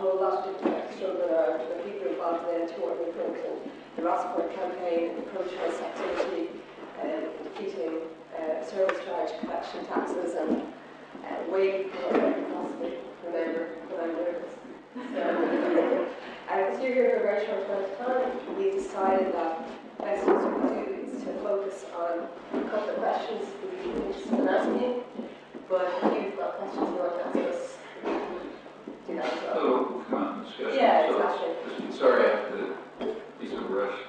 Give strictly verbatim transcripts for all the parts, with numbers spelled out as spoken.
whole lot of different extra people involved there toward the Franklin, the Rossport campaign, the pro-choice activity, um, defeating uh, service charge collection taxes, and uh, way before I can possibly remember when I'm nervous. So, and so you're here for a very short amount of time. We decided that the best things we could do is to focus on a couple of questions that you're interested in asking, but if you've got questions you want to ask us, we can do that as well. Oh, come on, let's go. Yeah, so, exactly. Sorry, I have to be so rushed.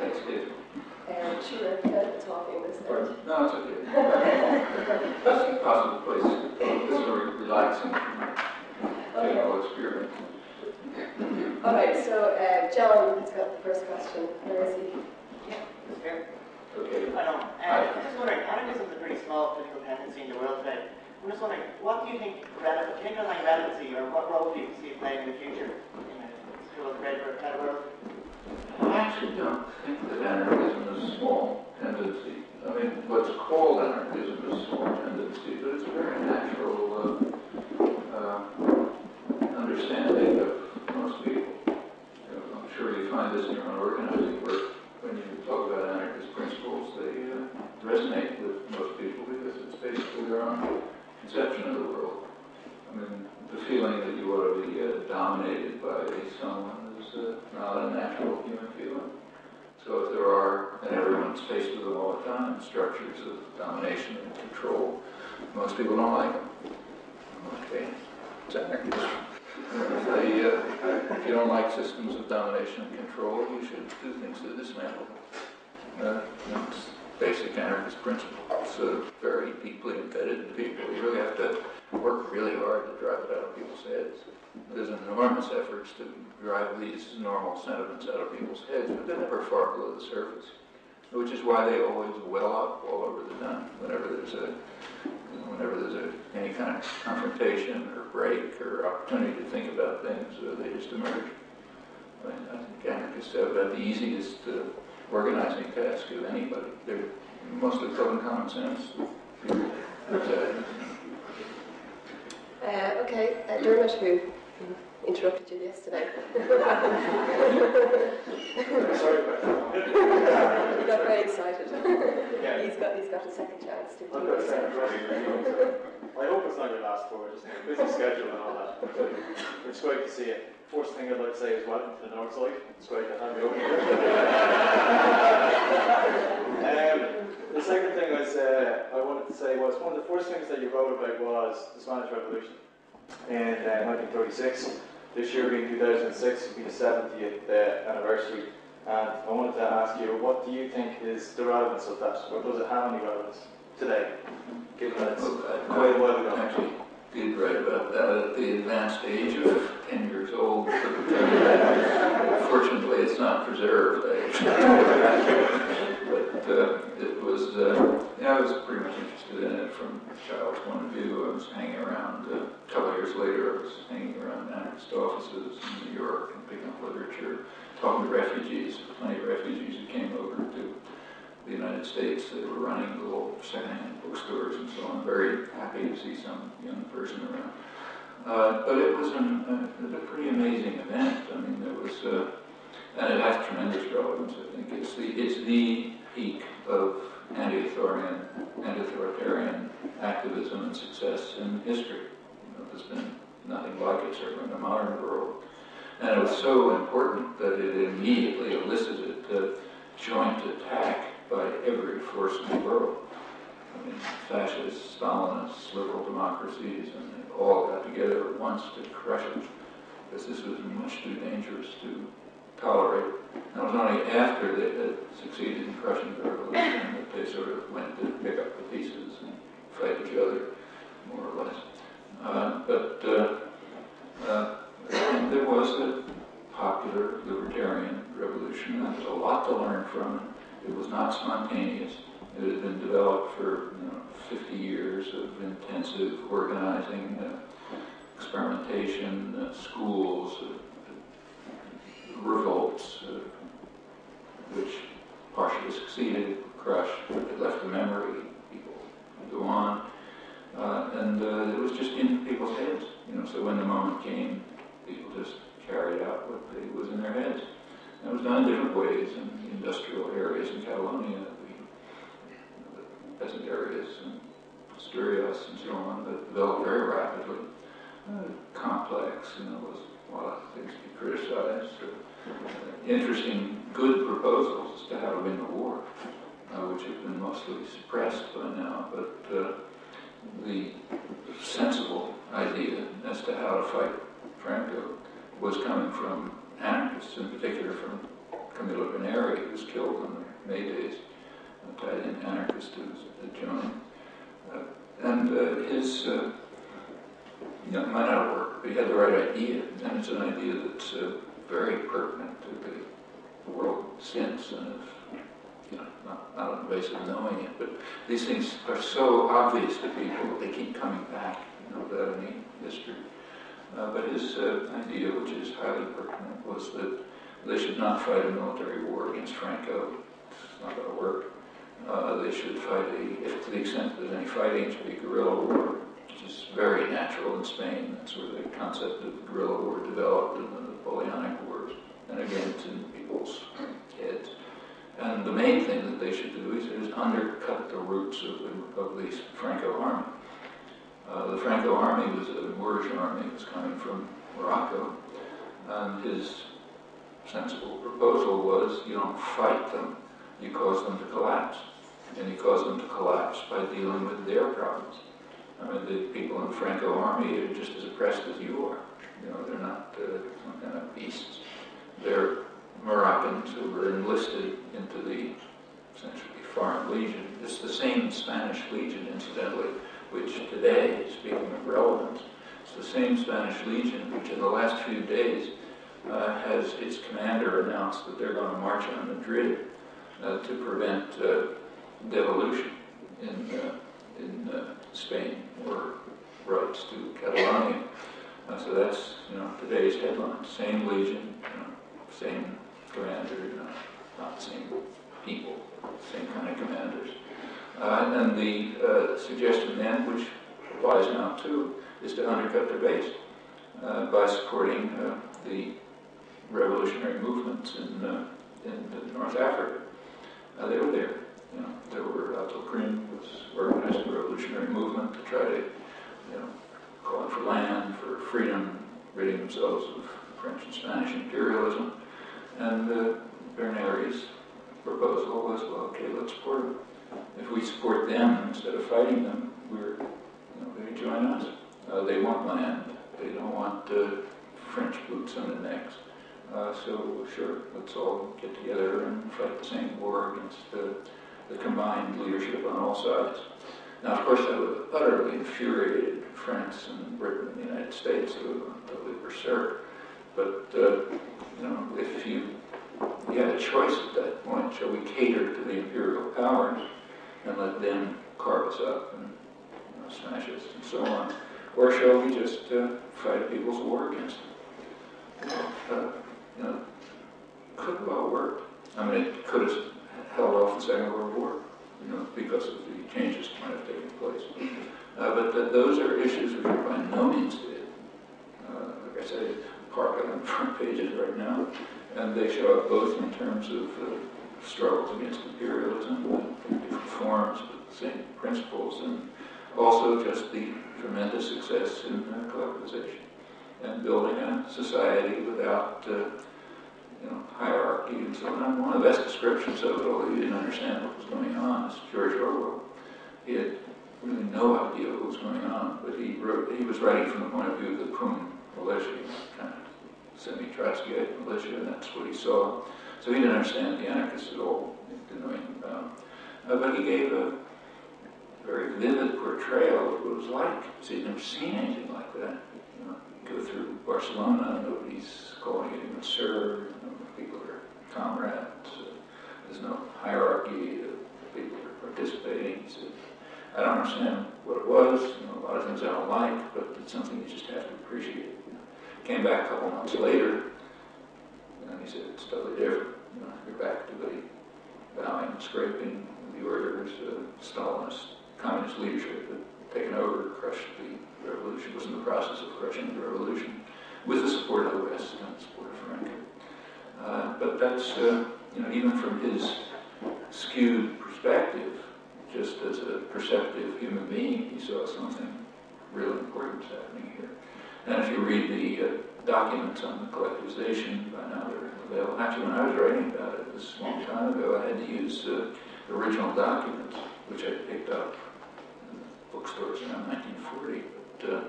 Thanks, David. Um, sure, I'm kind of talking this time. No, it's okay. That's a positive place. This is a relaxing general experiment. All right, so uh, John has got the first question. Where is he? Yeah, he's here. Okay. I know. Uh, I'm just wondering, anarchism is a pretty small political tendency in the world today. I'm just wondering, what do you think relevant, do you think underlying relevancy, or what role do you see playing in the future in the school of the Redford-Pet world? I actually don't think that anarchism is a small tendency. I mean, what's called anarchism is a small tendency, but it's a very natural uh, uh, understanding of most people. You know, I'm sure you find this in your own organizing work. When you talk about anarchist principles, they uh, resonate with most people because it's basically their own conception of the world. I mean, the feeling that you ought to be uh, dominated by someone Uh, not a natural human feeling. So if there are, and everyone's faced with them all the time, structures of domination and control, most people don't like them. Okay, it's anarchism. uh, if you don't like systems of domination and control, you should do things to dismantle them. Uh, it's basic anarchist principle. It's uh, very deeply embedded in people. You really have to work really hard to drive it out of people's heads. There's an enormous effort to drive these normal sentiments out of people's heads, but they're never far below the surface, which is why they always well up all over the time. Whenever there's a, whenever there's a, any kind of confrontation or break or opportunity to think about things, uh, they just emerge. I, mean, I think anarchists have about the easiest uh, organizing task of anybody. They're mostly throwing common sense. But, uh, uh, okay, uh, Dermot, who interrupted you yesterday. Sorry about that. He got very excited. Yeah. He's got he's got a second chance to do this. I hope it's not your last four, just a busy schedule and all that. But it's great to see it. First thing I'd like to say is welcome to the North Side. It's great to have you over here. um, the second thing was, uh, I wanted to say was, one of the first things that you wrote about was the Spanish Revolution. In uh, nineteen thirty-six, this year being two thousand six, will be the seventieth uh, anniversary, and I wanted to ask you, what do you think is the relevance of that, or does it have any relevance today, given that it's well, quite a while ago? I actually did write about that at the advanced age of ten years old. Fortunately, it's not preserved. But uh, it was, uh, yeah, I was pretty much interested in it from a child's point of view. I was hanging around, uh, a couple of years later, I was hanging around anarchist offices in New York and picking up literature, talking to refugees, plenty of refugees who came over to the United States. They were running little secondhand bookstores and so on. Very happy to see some young person around. Uh, but it was an, uh, a pretty amazing event. I mean, there was, uh, and it has tremendous relevance, I think. It's the, it's the peak of anti-authoritarian, anti-authoritarian activism and success in history. You know, there's been nothing like it, certainly in the modern world. And it was so important that it immediately elicited the joint attack by every force in the world. I mean, fascists, Stalinists, liberal democracies, and they all got together at once to crush it, because this was much too dangerous to tolerate. And it was only after they had succeeded in crushing the revolution that they sort of went to pick up the pieces and fight each other, more or less. Uh, but uh, uh, there was a popular libertarian revolution, and there's a lot to learn from it. It was not spontaneous. It had been developed for you know, fifty years of intensive organizing, uh, experimentation, uh, schools, uh, revolts, uh, which partially succeeded, crushed, it left a memory, people go on, uh, and uh, it was just in people's heads, you know, so when the moment point came, people just carried out what they, was in their heads. And it was done in different ways in industrial areas in Catalonia, the peasant areas, and Asturias and so on, that developed very rapidly. Uh, complex, you know, was a lot of things to be criticized. Uh, interesting, good proposals as to how to win the war, uh, which have been mostly suppressed by now, but uh, the sensible idea as to how to fight Franco was coming from anarchists, in particular from Camillo Berneri, who was killed on the May days, an Italian anarchist who was a German. Uh, and uh, his, uh, you know, it might not work, but he had the right idea, and it's an idea that's uh, very pertinent to the world since, and of, you know, not, not on the basis of knowing it, but these things are so obvious to people, they keep coming back, you know, without any history. Uh, but his uh, idea, which is highly pertinent, was that they should not fight a military war against Franco. It's not going to work. Uh, they should fight a, if to the extent there's any fighting, it should be guerrilla war, which is very natural in Spain. That's where the concept of guerrilla war developed in the Napoleonic Wars, and again, it's in people's heads. And the main thing that they should do is, is undercut the roots of the, of the Franco army. Uh, the Franco army was a Moorish army. It was coming from Morocco, and his sensible proposal was, you don't fight them, you cause them to collapse, and you cause them to collapse by dealing with their problems. I mean, the people in the Franco army are just as oppressed as you are. You know, they're not uh, some kind of beasts. They're Moroccans who were enlisted into the essentially foreign legion. It's the same Spanish legion, incidentally, which today, speaking of relevance, it's the same Spanish legion which in the last few days uh, has its commander announced that they're going to march on Madrid uh, to prevent uh, devolution in uh, in uh, Spain or rights to Catalonia. Uh, so that's, you know, today's headline. Same legion, you know, same commander, you know, not the same people, same kind of commanders. Uh, and the uh, suggestion then, which applies now too, is to undercut their base uh, by supporting uh, the revolutionary movements in, uh, in, in North Africa. Uh, they were there. You know, there were Abd el-Krim was organized a revolutionary movement to try to, you know, calling for land, for freedom, ridding themselves of French and Spanish imperialism. And uh, Berneri's proposal was, well, okay, let's support them. If we support them instead of fighting them, we're, you know, they join us. Uh, they want land. They don't want uh, French boots on the necks. Uh, so sure, let's all get together and fight the same war against the. the combined leadership on all sides. Now, of course, that would have utterly infuriated France and Britain and the United States, who would have totally berserk. But, uh, you know, if you, you had a choice at that point, shall we cater to the imperial powers and let them carve us up and, you know, smash us and so on, or shall we just uh, fight a people's war against them? Uh, you know, could have all worked. I mean, it could have held off the Second World War, you know, because of the changes that might have taken place. Uh, but th those are issues which are by no means dead. Uh, like I say, park on the front pages right now, and they show up both in terms of uh, struggles against imperialism in different forms, but the same principles, and also just the tremendous success in uh, collectivization and building a society without uh, you know, hierarchy and so on. One of the best descriptions of it, although he didn't understand what was going on, is George Orwell. He had really no idea what was going on, but he wrote, he was writing from the point of view of the POUM militia, kind of semi-Trotskyite militia, and that's what he saw. So he didn't understand the anarchists at all. He didn't know anything about them. Uh, but he gave a very vivid portrayal of what it was like. So he'd never seen anything like that. You know, go through Barcelona, nobody's calling anyone sir. People are comrades, uh, there's no hierarchy, uh, people are participating. So I don't understand what it was, you know, a lot of things I don't like, but it's something you just have to appreciate. You know. Came back a couple months later, and he said, it's totally different. You know, you're back to the bowing, scraping, the orders, uh, Stalinist, communist leadership had taken over, crushed the revolution, was in the process of crushing the revolution. but that's, uh, you know, even from his skewed perspective, just as a perceptive human being, he saw something really important happening here. And if you read the uh, documents on the collectivization, by now they're available. Actually, when I was writing about it, this a long time ago, I had to use uh, original documents, which I picked up in bookstores around nineteen forty. But uh,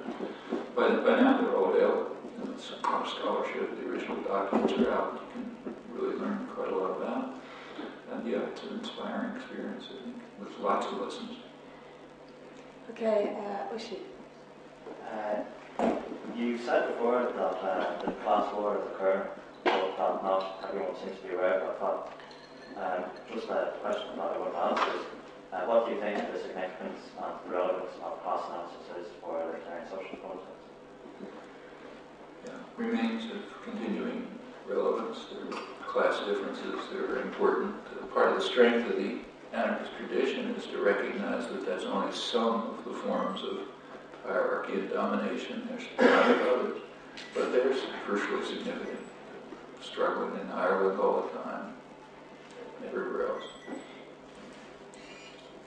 by, by now they're all available. And it's a lot of scholarship. The original documents are out. You can really learn quite a lot about it. And yeah, it's an inspiring experience, I think, with lots of lessons. Okay, uh, Ushi. Uh, you said before that uh, the class wars occur, but that not everyone seems to be aware about that. Um, just a question that I want to ask is, uh, what do you think the significance and the relevance of class analysis is for the current social politics? Yeah, remains of continuing relevance. There are class differences that are important. Part of the strength of the anarchist tradition is to recognize that that's only some of the forms of hierarchy and domination. There's a lot of others, but they're crucially significant. Struggling in Ireland all the time, everywhere else.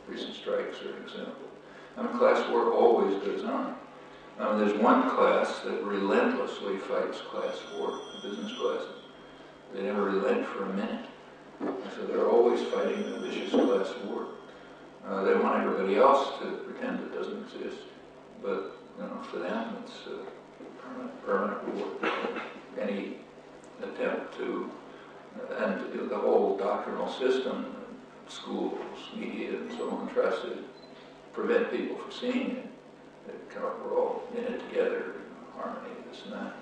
Recent strikes are an example. I mean, class war always goes on. Um, there's one class that relentlessly fights class war, the business classes. They never relent for a minute. So they're always fighting a vicious class war. Uh, they want everybody else to pretend it doesn't exist. But you know, for them, it's a permanent war. Any attempt to, and the whole doctrinal system, schools, media, and so on, tries to prevent people from seeing it. Kind of, we're all in it together, in harmony, this and that.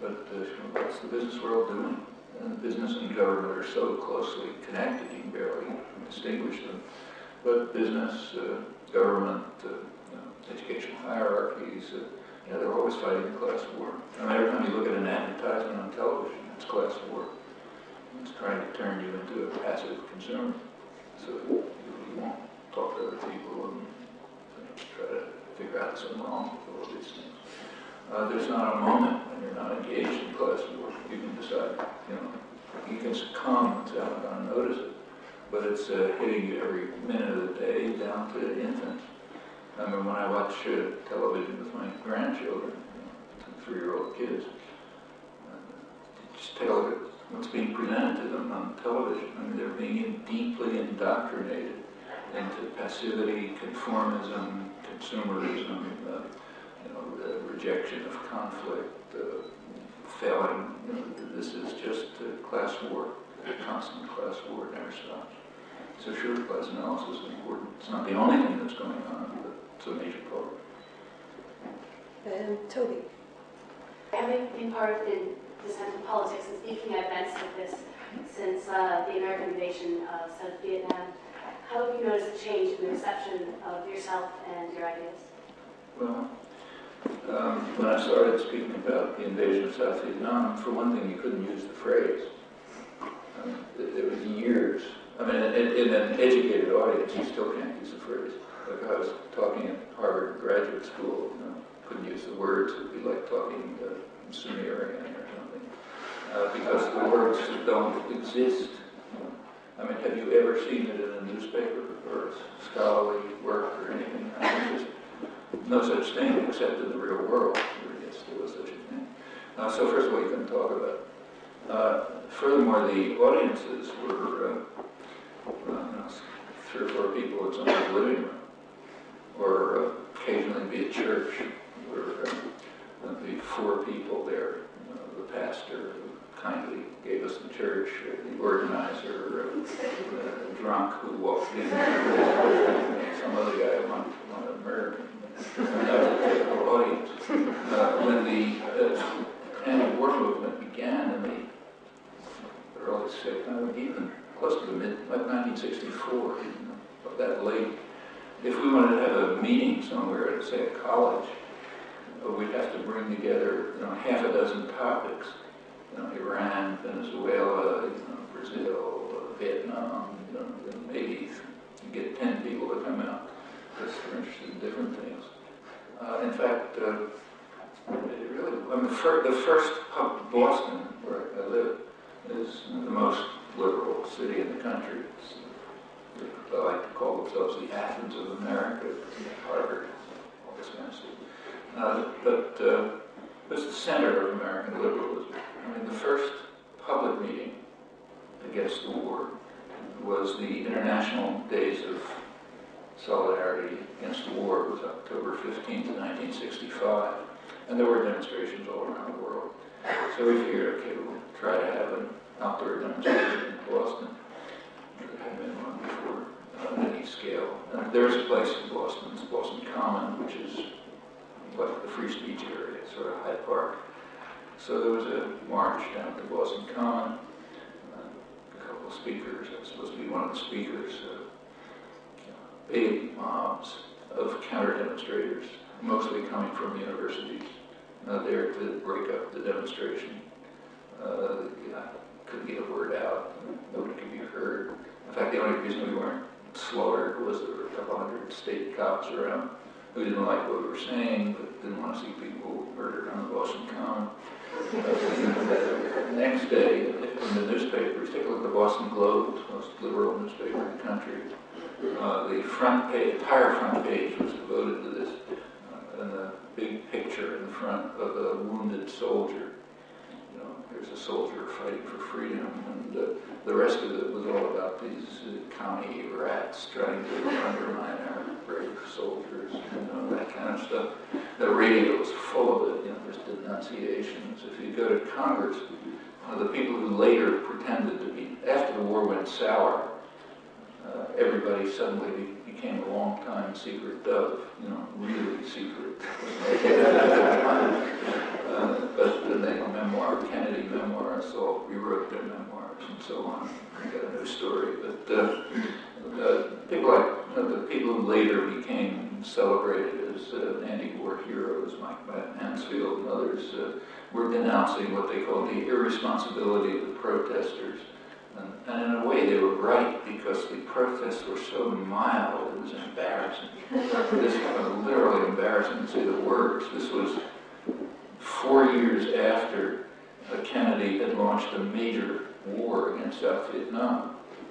But uh, what's the business world doing? And the business and government are so closely connected, you can barely distinguish them. But business, uh, government, uh, you know, educational hierarchies, uh, you know, they're always fighting a class war. I mean, every time you look at an advertisement on television, it's class war. It's trying to turn you into a passive consumer. So you, you won't talk to other people and try to figure out something wrong with all these things. Uh, there's not a moment when you're not engaged in class war. You can decide, you know, you can succumb to it, I notice it, but it's uh, hitting you every minute of the day down to infants. I mean, when I watch uh, television with my grandchildren, you know, three-year-old kids, uh, just take a look at what's being presented to them on television. I mean, they're being deeply indoctrinated into passivity, conformism, consumerism, uh, you know, the rejection of conflict, uh, failing. You know, this is just a class war, a constant class war, it never stops. So sure, class analysis is important. It's not the only thing that's going on, but it's a major problem. Um, Toby. Having been part of the descent of politics and speaking at events like this since uh, the American invasion of South Vietnam, how have you noticed the change in the reception of yourself and your ideas? Well, Um, when I started speaking about the invasion of South Vietnam, for one thing, you couldn't use the phrase. I mean, there was years. I mean, in, in an educated audience, you still can't use the phrase. Like I was talking at Harvard graduate school, you know, couldn't use the words. It would be like talking uh, Sumerian or something, uh, because the words don't exist. I mean, have you ever seen it in a newspaper or a scholarly work or anything? I mean, just, no such thing, except in the real world. Yes, there was such a thing. Uh, so first of all, you couldn't talk about it. Uh, furthermore, the audiences were uh, uh, three or four people in someone's living room, or uh, occasionally be a church where uh, there'd be four people there. You know, the pastor who kindly gave us the church, or the organizer, or the drunk who walked in, some other guy, one, one American. Audience. Uh, when the uh, anti-war movement began in the early sixties, even close to the mid, like nineteen sixty-four, you know, that late, if we wanted to have a meeting somewhere at, say, a college, we'd have to bring together, you know, half a dozen topics, you know, Iran, Venezuela, you know, Brazil, uh, Vietnam, you know, maybe you get ten people to come out. Because they're interested in different things. Uh, in fact, uh, it really, I mean, the first pub, Boston, where I live, is the most liberal city in the country. It's, they like to call themselves the Athens of America, Harvard, all this kind of stuff. Uh, but uh, it's the center of American liberalism. I mean, the first public meeting against the war was the International Days of Solidarity Against the War. It was October fifteenth, nineteen sixty-five. And there were demonstrations all around the world. So we figured, okay, we'll try to have an outdoor demonstration in Boston. There had been one before on any scale. And there's a place in Boston, it's Boston Common, which is like the free speech area, sort of Hyde Park. So there was a march down to Boston Common. A couple of speakers, I was supposed to be one of the speakers. Uh, big mobs of counter-demonstrators, mostly coming from universities. Uh, there to break up the demonstration. Uh, yeah, couldn't get a word out. Nobody could be heard. In fact, the only reason we weren't slaughtered was there were a couple hundred state cops around who didn't like what we were saying, but didn't want to see people murdered on the Boston Common. The next day, in the newspapers, take a look at the Boston Globe, the most liberal newspaper in the country. Uh, the front page, entire front page was devoted to this, uh, and a big picture in front of a wounded soldier. You know, there's a soldier fighting for freedom, and uh, the rest of it was all about these uh, commie rats trying to undermine our brave soldiers, you know, that kind of stuff. The radio was full of it, you know, there's denunciations. If you go to Congress, uh, the people who later pretended to be, after the war went sour, Uh, everybody suddenly be, became a long-time secret dove, you know, really secret. uh, but the memoir, Kennedy memoirs, all rewrote their memoirs and so on. I got a new story. But uh, uh, people like you know, the people who later became celebrated as uh, anti-war heroes, Mike Mansfield and others, uh, were denouncing what they called the irresponsibility of the protesters. And, and in a way, they were right, because the protests were so mild, it was embarrassing. This was literally embarrassing to say the words. This was four years after Kennedy had launched a major war against South Vietnam.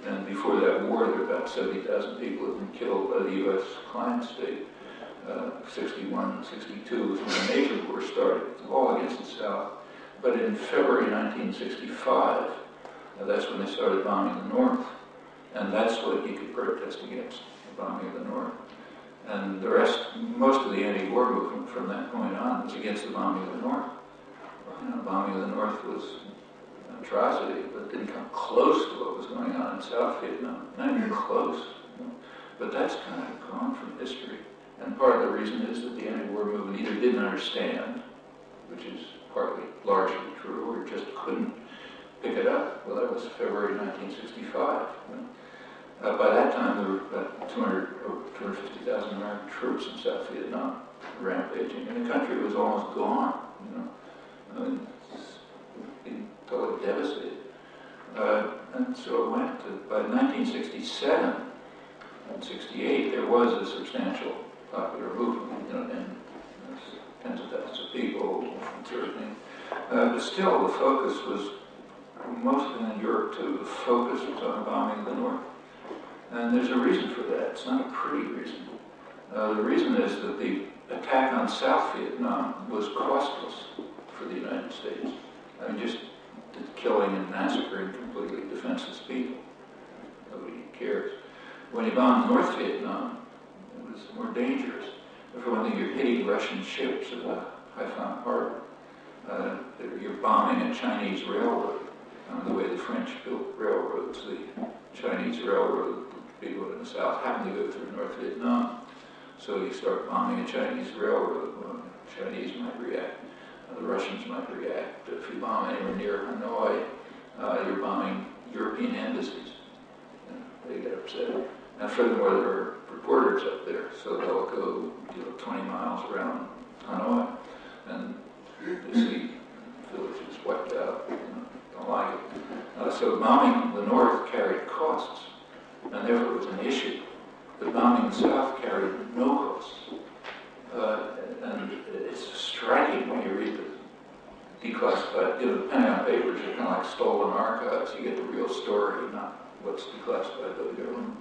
And before that war, there were about seventy thousand people who had been killed by the U S client state. Uh, sixty-one, sixty-two was when the major war started, all against the South. But in February nineteen sixty-five, that's when they started bombing the North, and that's what you could protest against, the bombing of the North. And the rest, most of the anti-war movement from that point on was against the bombing of the North. You know, bombing of the North was an atrocity, but didn't come close to what was going on in South Vietnam. Not even close. But that's kind of gone from history. And part of the reason is that the anti-war movement either didn't understand, which is partly, largely true, or just couldn't pick it up. Well, that was February nineteen sixty-five. Uh, by that time, there were about two hundred, or two hundred fifty thousand American troops in South Vietnam rampaging, and the country was almost gone. You know, I mean, being totally devastated. Uh, and so it went to, by nineteen sixty-seven and sixty-eight, there was a substantial popular movement, you know, and, and tens of thousands of people, and sort of thing. Uh, but still, the focus was, mostly in Europe too, the focus was on bombing of the North. And there's a reason for that. It's not a pretty reason. Uh, the reason is that the attack on South Vietnam was costless for the United States. I mean, just killing and massacring completely defenseless people. Nobody cares. When you bomb North Vietnam, it was more dangerous. For one thing, you're hitting Russian ships at the Haiphong harbor. Uh, you're bombing a Chinese railroad. Uh, the way the French built railroads, the Chinese railroad people in the South happened to go through North Vietnam. So you start bombing a Chinese railroad, well, the Chinese might react, uh, the Russians might react. If you bomb anywhere near Hanoi, uh, you're bombing European embassies. And they get upset. And furthermore, there are reporters up there, so they'll go you know, twenty miles around Hanoi, and they see villages wiped out. You know. Like it. Uh, so bombing the North carried costs, and therefore it was an issue. But bombing the South carried no costs. Uh, and it's striking when you read the declassified, you know, the Pentagon Papers are kind of like stolen archives. You get the real story, not what's declassified by the government.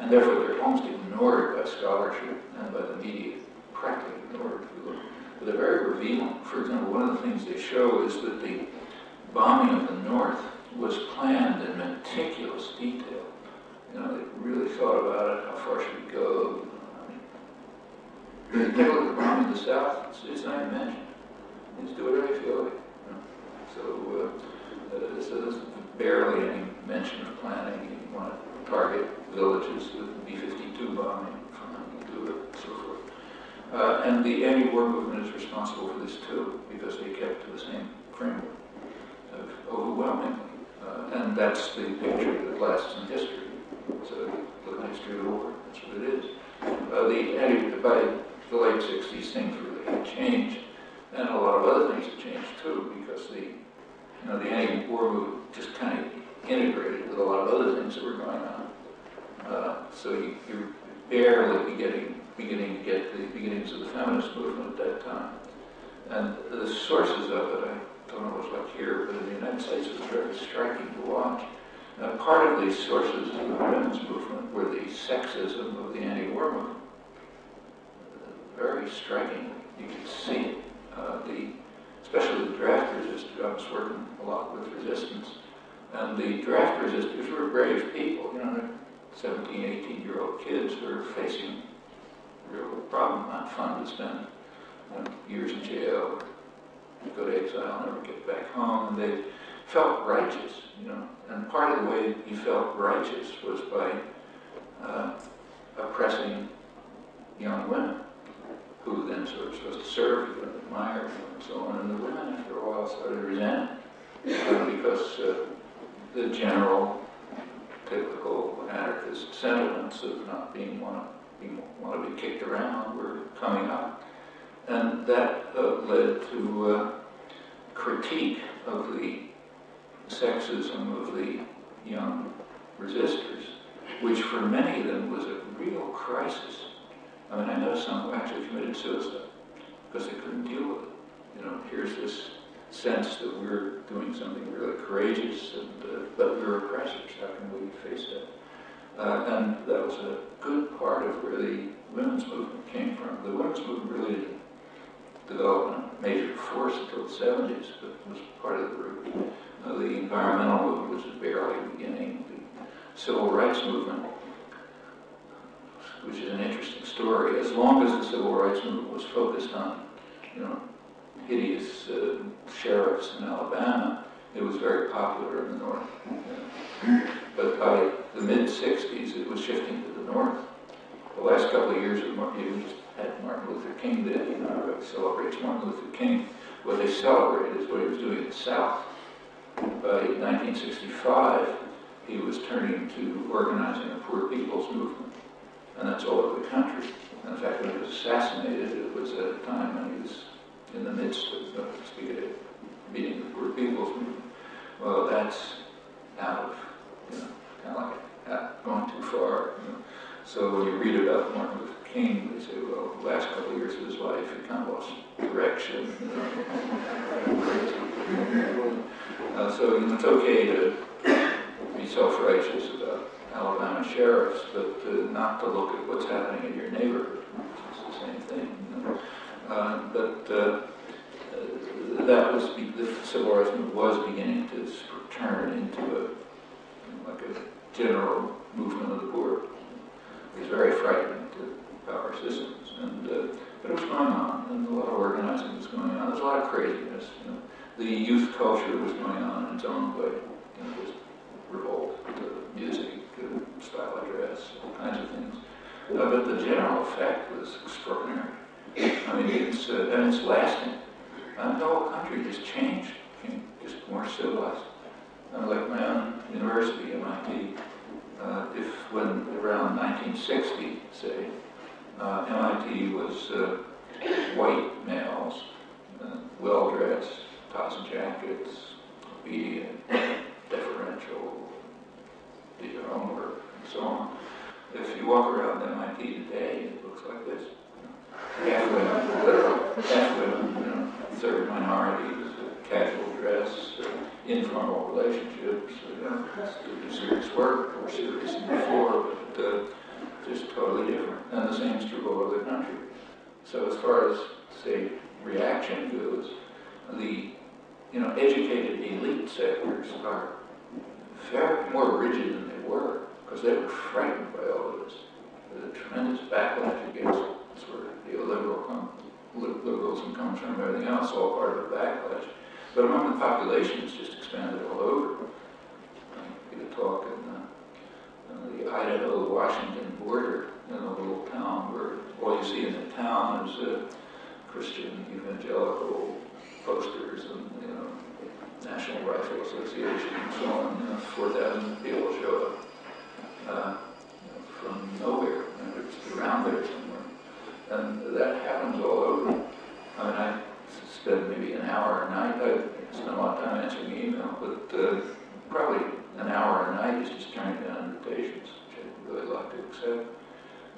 And therefore they're almost ignored by scholarship and by the media, practically ignored. But they're very revealing. For example, one of the things they show is that the bombing of the North was planned in meticulous detail. You know, they really thought about it, how far should we go. I mean, take a look at the bombing of the South, it's, it's not even mentioned. They just do whatever they feel like. So, uh, uh, so there's barely any mention of planning. You want to target villages with B fifty-two bombing, do it, so forth. Uh, and the anti-war movement is responsible for this too, because they kept to the same framework of overwhelmingly. Uh, and that's the picture that lasts in history. So look at the history of the war, that's what it is. Uh, the anti by the late sixties, things really had changed, and a lot of other things have changed too, because the you know the anti-war movement just kind of integrated with a lot of other things that were going on. Uh, so you, you're barely beginning beginning to get the beginnings of the feminist movement at that time, and the sources of it I don't know what's like here, but in the United States it was very striking to watch. Uh, part of these sources of the women's movement were the sexism of the anti-war movement. Uh, very striking, you can see it. Uh, the, especially the draft resistors, I was working a lot with resistance, and the draft resistors were brave people, you know, seventeen, eighteen-year-old kids who are facing a real problem, not fun to spend you know, years in jail, go to exile, never get back home, and they felt righteous, you know, and part of the way you felt righteous was by uh, oppressing young women, who then sort of supposed to serve you and admire you and so on, and the women after a while started resenting uh, because uh, the general typical anarchist sentiments of not being want to be, want to be kicked around were coming up, and that uh, led to uh, critique of the sexism of the young resistors, which for many of them was a real crisis. I mean, I know some who actually committed suicide because they couldn't deal with it. You know, here's this sense that we're doing something really courageous, and uh, but we're oppressors. How can we face that? Uh, and that was a good part of where the women's movement came from. The women's movement really didn't develop a major force until the seventies, but it was part of the root. Uh, the environmental movement was barely beginning. The civil rights movement, which is an interesting story, as long as the civil rights movement was focused on, you know, hideous uh, sheriffs in Alabama, it was very popular in the North. Yeah. But by the mid sixties, it was shifting to the North. The last couple of years, of Martin, you just had Martin Luther King Day, you know, everybody celebrates Martin Luther King. What they celebrated is what he was doing in the South. By nineteen sixty-five, he was turning to organizing a poor people's movement, and that's all over the country. And in fact, when he was assassinated, it was at a time when he was in the midst of uh, speaking at a meeting of the poor people's movement. Well, that's out of, you know, kind of like going too far. You know. So when you read about Martin Luther King, they say, well, the last couple of years of his life, he kind of lost direction. You know. Uh, so it's okay to be self-righteous about Alabama sheriffs, but uh, not to look at what's happening in your neighborhood. It's the same thing. You know? uh, but uh, uh, that was be the civil rights movement was beginning to turn into a you know, like a general movement of the poor. It was very frightening to power systems, and uh, but it was going on, and a lot of organizing was going on. There's a lot of craziness. You know? The youth culture was going on in its own way. You know, just revolt, the music, the style of dress, all kinds of things. Uh, but the general effect was extraordinary. I mean, it's uh, and it's lasting. And the whole country just changed, became just more civilized. Uh, like my own university, M I T, uh, if when around nineteen sixty, say, uh, M I T was uh, white males, uh, well dressed. Ties and jackets, obedient, deferential, do your homework, and so on. If you walk around M I T today, it looks like this. Half women, literally, half women, you know, third minority, informal relationships, uh, serious work or serious before, but uh, just totally different, and the same is true all over the country. So as far as, say, reaction goes, the you know educated elite sectors are far more rigid than they were, because they were frightened by all of this. There's a tremendous backlash against sort of neoliberal liberalism comes from everything else, all part of a backlash. But among the population, it's just expanded all over. I did a talk in the, the Idaho-Washington border in a little town where all you see in the town is uh, Christian evangelical posters and you know, National Rifle Association and so on. You know, four thousand people show up uh, from nowhere, you know, it's around there somewhere. And that happens all over. I mean, I spend maybe an hour a night, I spend a lot of time answering email, but uh, probably an hour a night is just turning down invitations, which I'd really like to accept.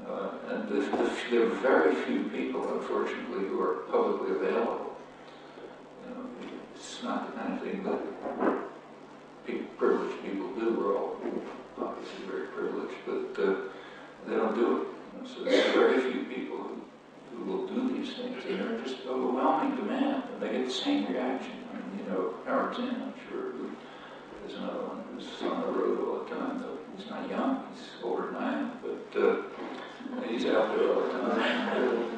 Uh, and the, the, there are very few people, unfortunately, who are publicly available. You know, it's not the kind of thing that people, privileged people do. We're all obviously very privileged, but uh, they don't do it. You know, so there are very few people who, who will do these things. And they're just overwhelming demand, and they get the same reaction. I mean, you know, Howard Zinn, I'm sure, is another one who's on the road all the time, though he's not young, he's older than I am, but uh, he's out there all the time.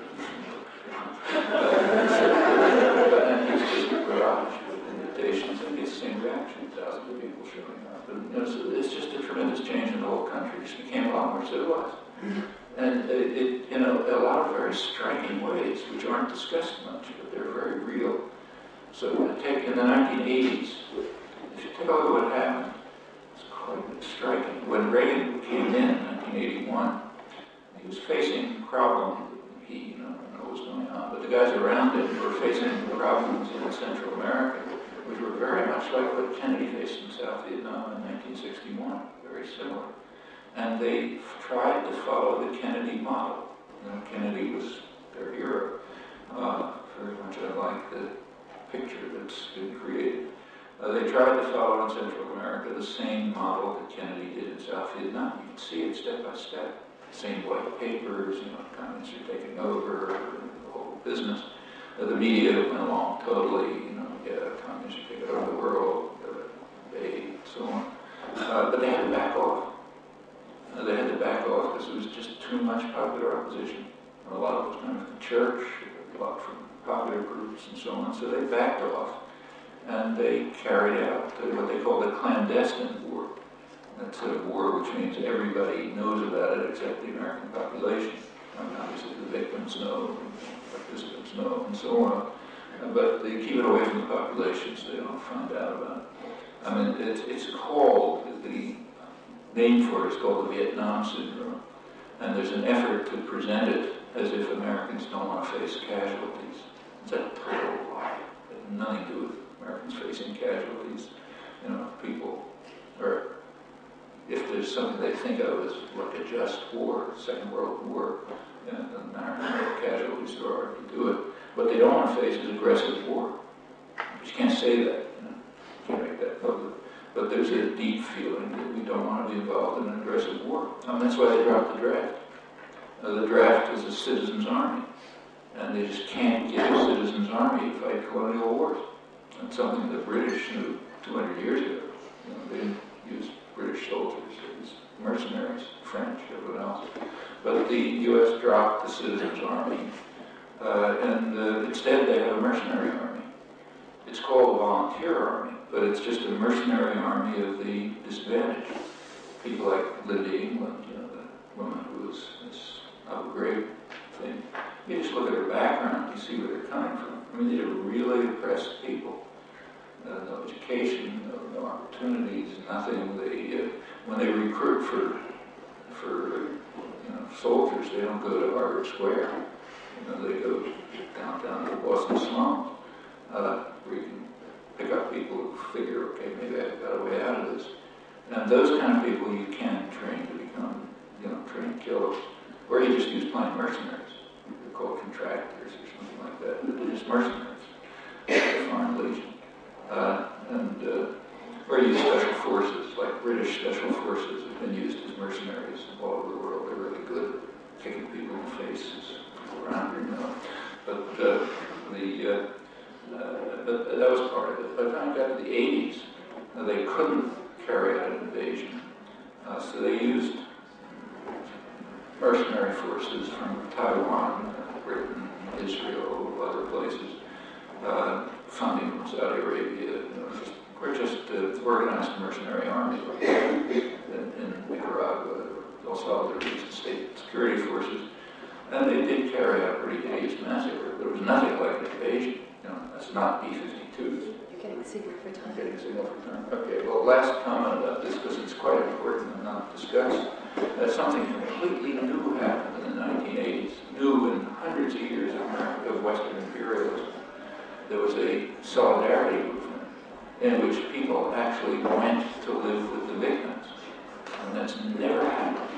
And he's just a garage with invitations and gets the same reaction, thousands of people showing up. And you know, so it's just a tremendous change in the whole country. It became a lot more civilized. And it, it, you know, a lot of very striking ways, which aren't discussed much, but they're very real. So take in the nineteen eighties, if you take a look at what happened, it's quite striking. When Reagan came in in nineteen eighty-one, he was facing problems. He, you know, I don't know what was going on, but the guys around him were facing problems in Central America, which were very much like what Kennedy faced in South Vietnam in nineteen sixty-one, very similar. And they tried to follow the Kennedy model. You know, Kennedy was their hero, uh, very much unlike the picture that's been created. Uh, they tried to follow in Central America the same model that Kennedy did in South Vietnam. You can see it step by step. Same white papers, you know, communists are taking over, the whole business. Uh, the media went along totally, you know, yeah, communists are taking over the world, yeah, they, and so on. Uh, but they had to back off. Uh, they had to back off because it was just too much popular opposition. A lot of it was coming from the church, a lot from popular groups and so on, so they backed off. And they carried out the, what they call the clandestine war. That's a war which means everybody knows about it except the American population. I mean, obviously the victims know, the participants know, and so on. But they keep it away from the population so they don't find out about it. I mean, it's, it's called, the name for it is called the Vietnam Syndrome. And there's an effort to present it as if Americans don't want to face casualties. It's a total lie. It has nothing to do with Americans facing casualties. You know, people are, if there's something they think of as like a just war, Second World War, you know, it doesn't matter how casualties there are, you do it. What they don't want to face is aggressive war. But you can't say that, you know, you can't make that public. But there's a deep feeling that we don't want to be involved in an aggressive war. And that's why they dropped the draft. Uh, the draft is a citizens' army. And they just can't get a citizens' army to fight colonial wars. That's something the British knew two hundred years ago. You know, they didn't use British soldiers, it was mercenaries, French, everyone else. But the U S dropped the citizens' army, uh, and uh, instead they have a mercenary army. It's called a volunteer army, but it's just a mercenary army of the disadvantaged. People like Lindy England, you know, the woman who was this upgrade thing. You just look at her background, you see where they're coming from. I mean, these are really oppressed people. Uh, no education, no, no opportunities, nothing. They, uh, when they recruit for for you know, soldiers, they don't go to Harvard Square. You know, they go downtown to the Boston slums, uh, where you can pick up people who figure, okay, maybe I've got a way out of this. And those kind of people you can train to become, you know, trained killers, or you just use plain mercenaries. They're called contractors or something like that. They're just mercenaries, foreign legion. Uh, and uh, British special forces have been used as mercenaries all over the world. They're really good at kicking people in the face around here now. But uh, the, uh, uh, but that was part of it. By the time it got to the eighties, uh, they couldn't carry out an invasion, uh, so they used mercenary forces from Taiwan, Britain, Israel, other places, uh, funding from Saudi Arabia. We're just uh, organized mercenary armies like in, in Nicaragua, El Salvador, the state security forces, and they did carry out a pretty hideous massacre. There was nothing like an invasion. You know, that's not B fifty-twos. You're getting a signal for time. I'm getting a signal for time. Okay, well, last comment about this, because it's quite important and not discussed, that something completely new happened in the nineteen eighties, new in hundreds of years of, America, of Western imperialism. There was a solidarity movement in which people actually went to live with the victims. And that's never happened.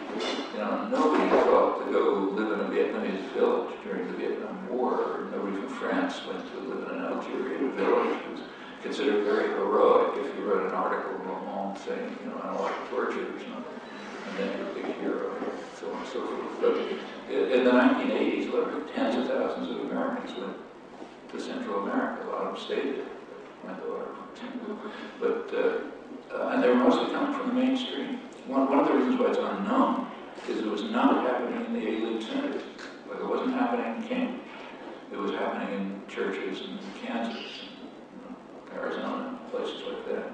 You know, nobody thought to go live in a Vietnamese village during the Vietnam War. Nobody from France went to live in an Algerian village. It was considered very heroic if you read an article in Le Monde saying, you know, I don't like torture or something. And then you're a big hero, and so on and so forth. But in the nineteen eighties, literally tens of thousands of Americans went to Central America. A lot of them stayed there. But, uh, uh, and they were mostly coming from the mainstream. One, one of the reasons why it's unknown is it was not happening in the A-League centers. Like it wasn't happening in Cambridge. It was happening in churches in Kansas, and Arizona, places like that.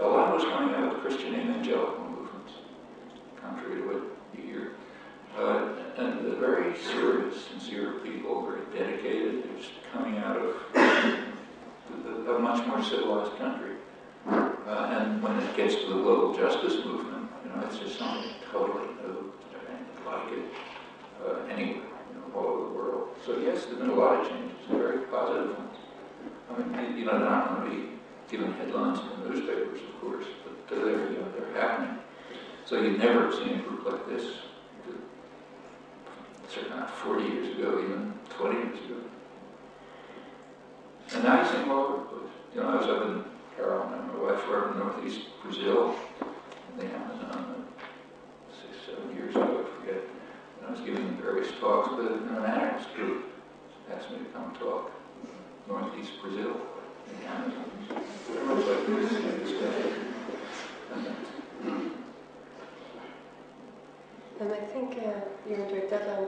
A lot was coming out of the Christian evangelical movements, contrary to what you hear. Uh, and the very serious, sincere people, very dedicated, they're just coming out of a much more civilized country. Uh, and when it gets to the global justice movement, you know, it's just something totally new. I didn't like it uh, anywhere, you know, all over the world. So yes, there's been a lot of changes, very positive ones. I mean, you know, they're not going to be given headlines in the newspapers, of course, but they're, you know, they're happening. So you've never seen a group like this, certainly not forty years ago, even twenty years ago. And now you see them all over the place. You know, I was up in Carolina, and my wife were in northeast Brazil, in the Amazon, six, seven years ago, I forget. And I was giving various talks, but an anarchist group asked me to come talk northeast Brazil, in the Amazon. Very much like this in this day. And I think uh, you enjoyed that one.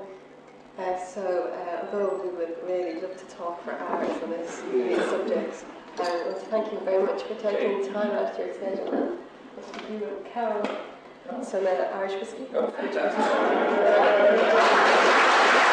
Uh, so, uh, although we would really love to talk for hours on this, these subjects, I um, want to thank you very much for taking time out of your schedule. This is you and Carol, some uh, Irish whiskey. Oh, fantastic.